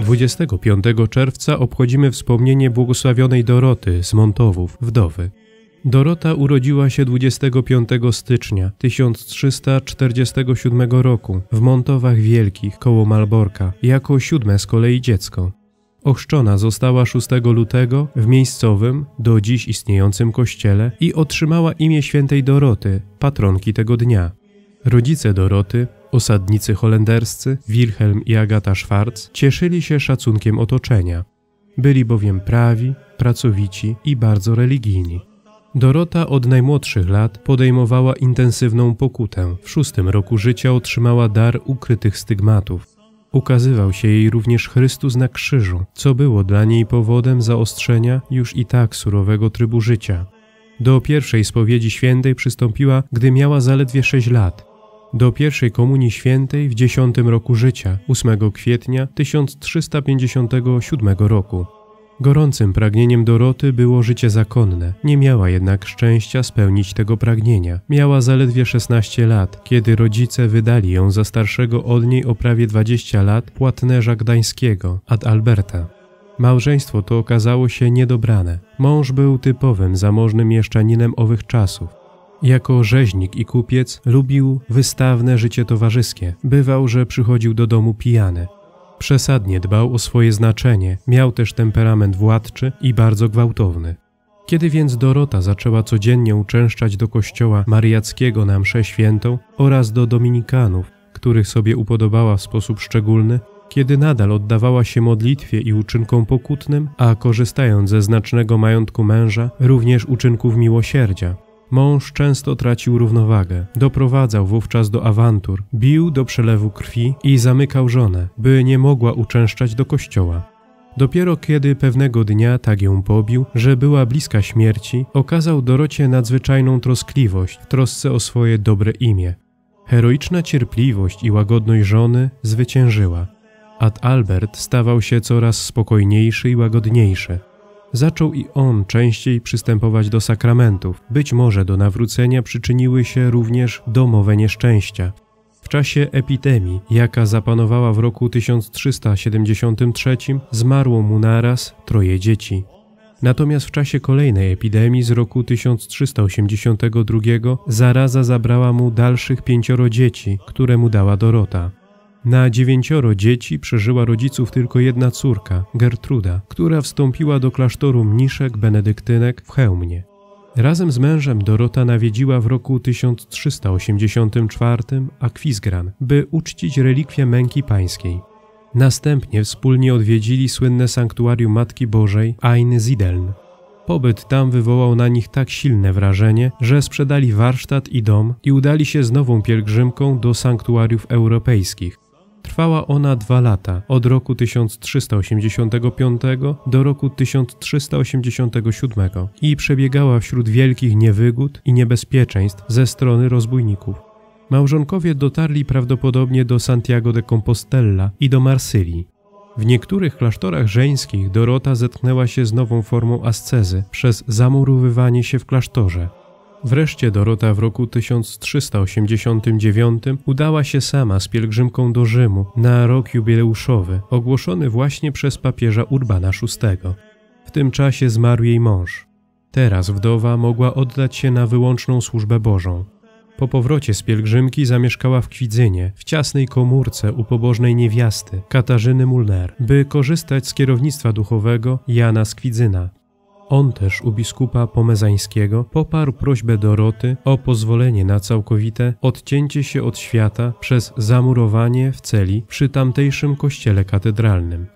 25 czerwca obchodzimy wspomnienie błogosławionej Doroty z Mątowów, wdowy. Dorota urodziła się 25 stycznia 1347 roku w Mątowach Wielkich koło Malborka, jako siódme z kolei dziecko. Ochrzczona została 6 lutego w miejscowym, do dziś istniejącym kościele i otrzymała imię świętej Doroty, patronki tego dnia. Rodzice Doroty, osadnicy holenderscy Wilhelm i Agata Schwartz, cieszyli się szacunkiem otoczenia. Byli bowiem prawi, pracowici i bardzo religijni. Dorota od najmłodszych lat podejmowała intensywną pokutę. W 6. roku życia otrzymała dar ukrytych stygmatów. Ukazywał się jej również Chrystus na krzyżu, co było dla niej powodem zaostrzenia już i tak surowego trybu życia. Do pierwszej spowiedzi świętej przystąpiła, gdy miała zaledwie 6 lat. Do pierwszej komunii świętej w 10. roku życia, 8 kwietnia 1357 roku. Gorącym pragnieniem Doroty było życie zakonne, nie miała jednak szczęścia spełnić tego pragnienia. Miała zaledwie 16 lat, kiedy rodzice wydali ją za starszego od niej o prawie 20 lat płatnerza gdańskiego, Adalberta. Małżeństwo to okazało się niedobrane. Mąż był typowym zamożnym mieszczaninem owych czasów. Jako rzeźnik i kupiec lubił wystawne życie towarzyskie. Bywał, że przychodził do domu pijany. Przesadnie dbał o swoje znaczenie, miał też temperament władczy i bardzo gwałtowny. Kiedy więc Dorota zaczęła codziennie uczęszczać do kościoła mariackiego na mszę świętą oraz do dominikanów, których sobie upodobała w sposób szczególny, kiedy nadal oddawała się modlitwie i uczynkom pokutnym, a korzystając ze znacznego majątku męża, również uczynków miłosierdzia, mąż często tracił równowagę, doprowadzał wówczas do awantur, bił do przelewu krwi i zamykał żonę, by nie mogła uczęszczać do kościoła. Dopiero kiedy pewnego dnia tak ją pobił, że była bliska śmierci, okazał Dorocie nadzwyczajną troskliwość w trosce o swoje dobre imię. Heroiczna cierpliwość i łagodność żony zwyciężyła. Adalbert stawał się coraz spokojniejszy i łagodniejszy. Zaczął i on częściej przystępować do sakramentów. Być może do nawrócenia przyczyniły się również domowe nieszczęścia. W czasie epidemii, jaka zapanowała w roku 1373, zmarło mu naraz 3 dzieci. Natomiast w czasie kolejnej epidemii z roku 1382 zaraza zabrała mu dalszych 5 dzieci, które mu dała Dorota. Na 9 dzieci przeżyła rodziców tylko jedna córka, Gertruda, która wstąpiła do klasztoru mniszek benedyktynek w Chełmnie. Razem z mężem Dorota nawiedziła w roku 1384 Akwizgran, by uczcić relikwię męki pańskiej. Następnie wspólnie odwiedzili słynne sanktuarium Matki Bożej Ein Siedeln. Pobyt tam wywołał na nich tak silne wrażenie, że sprzedali warsztat i dom i udali się z nową pielgrzymką do sanktuariów europejskich. Trwała ona 2 lata, od roku 1385 do roku 1387 i przebiegała wśród wielkich niewygód i niebezpieczeństw ze strony rozbójników. Małżonkowie dotarli prawdopodobnie do Santiago de Compostela i do Marsylii. W niektórych klasztorach żeńskich Dorota zetknęła się z nową formą ascezy przez zamurowywanie się w klasztorze. Wreszcie Dorota w roku 1389 udała się sama z pielgrzymką do Rzymu na rok jubileuszowy, ogłoszony właśnie przez papieża Urbana VI. W tym czasie zmarł jej mąż. Teraz wdowa mogła oddać się na wyłączną służbę Bożą. Po powrocie z pielgrzymki zamieszkała w Kwidzynie, w ciasnej komórce u pobożnej niewiasty Katarzyny Mulner, by korzystać z kierownictwa duchowego Jana z Kwidzyna. On też u biskupa Pomezańskiego poparł prośbę Doroty o pozwolenie na całkowite odcięcie się od świata przez zamurowanie w celi przy tamtejszym kościele katedralnym.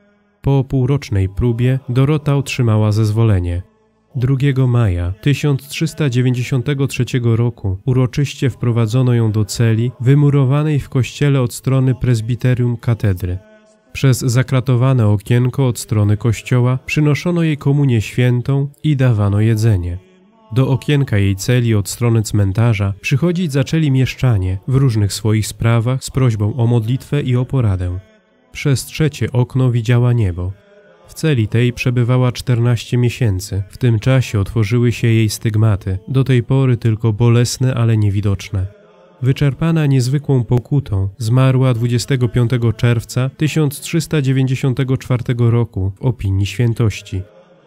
Po półrocznej próbie Dorota otrzymała zezwolenie. 2 maja 1393 roku uroczyście wprowadzono ją do celi wymurowanej w kościele od strony prezbiterium katedry. Przez zakratowane okienko od strony kościoła przynoszono jej komunię świętą i dawano jedzenie. Do okienka jej celi od strony cmentarza przychodzić zaczęli mieszczanie w różnych swoich sprawach z prośbą o modlitwę i o poradę. Przez trzecie okno widziała niebo. W celi tej przebywała 14 miesięcy. W tym czasie otworzyły się jej stygmaty, do tej pory tylko bolesne, ale niewidoczne. Wyczerpana niezwykłą pokutą, zmarła 25 czerwca 1394 roku w opinii świętości.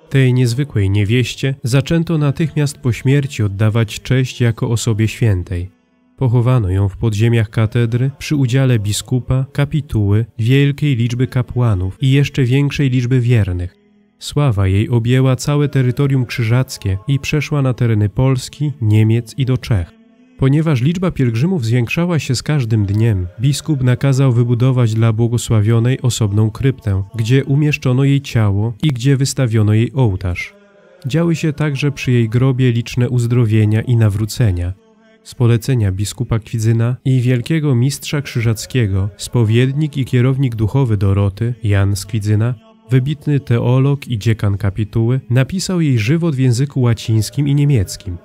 Tej niezwykłej niewieście zaczęto natychmiast po śmierci oddawać cześć jako osobie świętej. Pochowano ją w podziemiach katedry przy udziale biskupa, kapituły, wielkiej liczby kapłanów i jeszcze większej liczby wiernych. Sława jej objęła całe terytorium krzyżackie i przeszła na tereny Polski, Niemiec i do Czech. Ponieważ liczba pielgrzymów zwiększała się z każdym dniem, biskup nakazał wybudować dla błogosławionej osobną kryptę, gdzie umieszczono jej ciało i gdzie wystawiono jej ołtarz. Działy się także przy jej grobie liczne uzdrowienia i nawrócenia. Z polecenia biskupa Kwidzyna i wielkiego mistrza krzyżackiego, spowiednik i kierownik duchowy Doroty, Jan z Kwidzyna, wybitny teolog i dziekan kapituły, napisał jej żywot w języku łacińskim i niemieckim.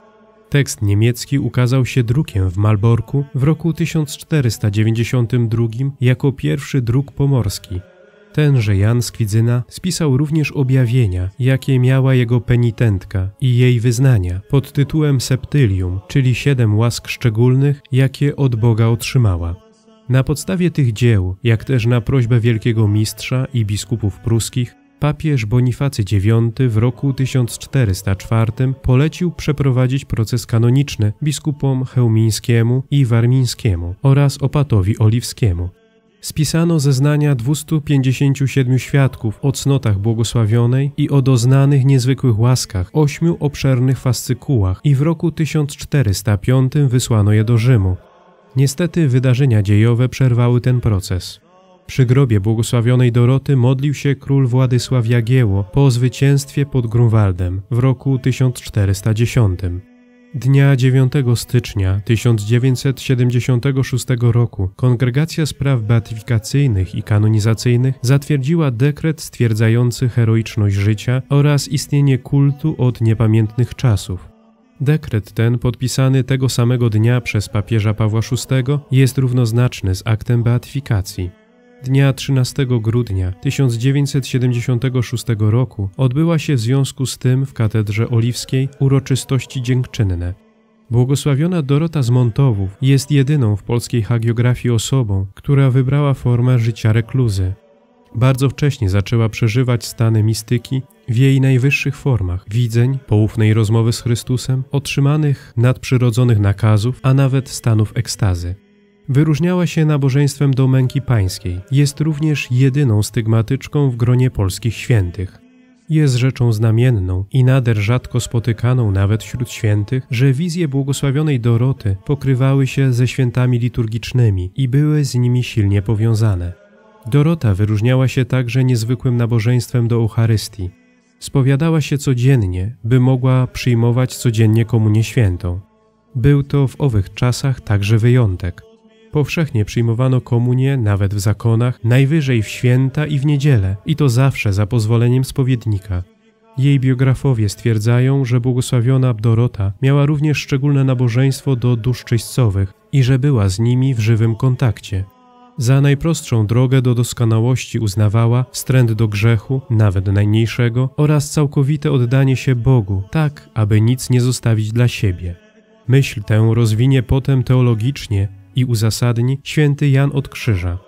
Tekst niemiecki ukazał się drukiem w Malborku w roku 1492 jako pierwszy druk pomorski. Tenże Jan z Kwidzyna spisał również objawienia, jakie miała jego penitentka i jej wyznania pod tytułem Septylium, czyli 7 łask szczególnych, jakie od Boga otrzymała. Na podstawie tych dzieł, jak też na prośbę wielkiego mistrza i biskupów pruskich, papież Bonifacy IX w roku 1404 polecił przeprowadzić proces kanoniczny biskupom chełmińskiemu i warmińskiemu oraz opatowi oliwskiemu. Spisano zeznania 257 świadków o cnotach błogosławionej i o doznanych niezwykłych łaskach, 8 obszernych fascykułach i w roku 1405 wysłano je do Rzymu. Niestety wydarzenia dziejowe przerwały ten proces. Przy grobie błogosławionej Doroty modlił się król Władysław Jagiełło po zwycięstwie pod Grunwaldem w roku 1410. Dnia 9 stycznia 1976 roku Kongregacja Spraw Beatyfikacyjnych i Kanonizacyjnych zatwierdziła dekret stwierdzający heroiczność życia oraz istnienie kultu od niepamiętnych czasów. Dekret ten, podpisany tego samego dnia przez papieża Pawła VI, jest równoznaczny z aktem beatyfikacji. Dnia 13 grudnia 1976 roku odbyła się w związku z tym w Katedrze Oliwskiej uroczystości dziękczynne. Błogosławiona Dorota z Mątowów jest jedyną w polskiej hagiografii osobą, która wybrała formę życia rekluzy. Bardzo wcześnie zaczęła przeżywać stany mistyki w jej najwyższych formach widzeń, poufnej rozmowy z Chrystusem, otrzymanych nadprzyrodzonych nakazów, a nawet stanów ekstazy. Wyróżniała się nabożeństwem do męki pańskiej. Jest również jedyną stygmatyczką w gronie polskich świętych. Jest rzeczą znamienną i nader rzadko spotykaną nawet wśród świętych, że wizje błogosławionej Doroty pokrywały się ze świętami liturgicznymi i były z nimi silnie powiązane. Dorota wyróżniała się także niezwykłym nabożeństwem do Eucharystii. Spowiadała się codziennie, by mogła przyjmować codziennie komunię świętą. Był to w owych czasach także wyjątek. Powszechnie przyjmowano komunię, nawet w zakonach, najwyżej w święta i w niedzielę, i to zawsze za pozwoleniem spowiednika. Jej biografowie stwierdzają, że błogosławiona Dorota miała również szczególne nabożeństwo do dusz czyśćcowych i że była z nimi w żywym kontakcie. Za najprostszą drogę do doskonałości uznawała wstręt do grzechu, nawet najmniejszego, oraz całkowite oddanie się Bogu, tak aby nic nie zostawić dla siebie. Myśl tę rozwinie potem teologicznie i uzasadni święty Jan od Krzyża.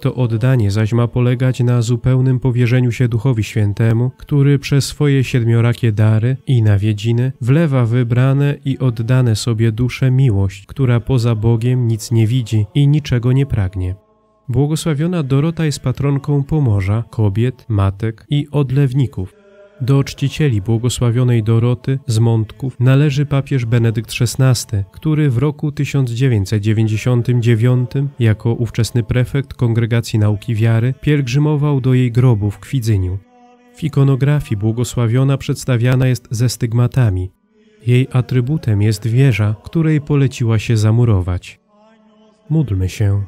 To oddanie zaś ma polegać na zupełnym powierzeniu się Duchowi Świętemu, który przez swoje siedmiorakie dary i nawiedziny wlewa wybrane i oddane sobie dusze miłość, która poza Bogiem nic nie widzi i niczego nie pragnie. Błogosławiona Dorota jest patronką Pomorza, kobiet, matek i odlewników. Do czcicieli błogosławionej Doroty z Mątków należy papież Benedykt XVI, który w roku 1999 jako ówczesny prefekt Kongregacji Nauki Wiary pielgrzymował do jej grobu w Kwidzyniu. W ikonografii błogosławiona przedstawiana jest ze stygmatami. Jej atrybutem jest wieża, której poleciła się zamurować. Módlmy się.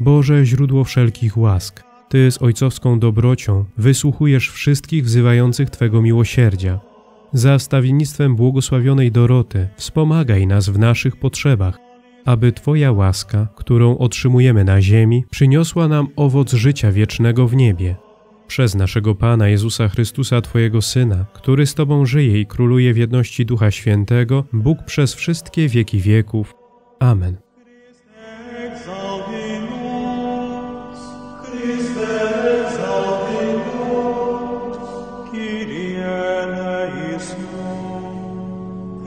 Boże źródło wszelkich łask, Ty z ojcowską dobrocią wysłuchujesz wszystkich wzywających Twego miłosierdzia. Za wstawiennictwem błogosławionej Doroty wspomagaj nas w naszych potrzebach, aby Twoja łaska, którą otrzymujemy na ziemi, przyniosła nam owoc życia wiecznego w niebie. przez naszego Pana Jezusa Chrystusa, Twojego Syna, który z Tobą żyje i króluje w jedności Ducha Świętego, Bóg przez wszystkie wieki wieków. Amen.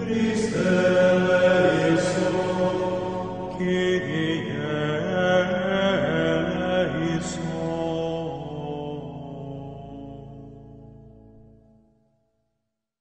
Christus.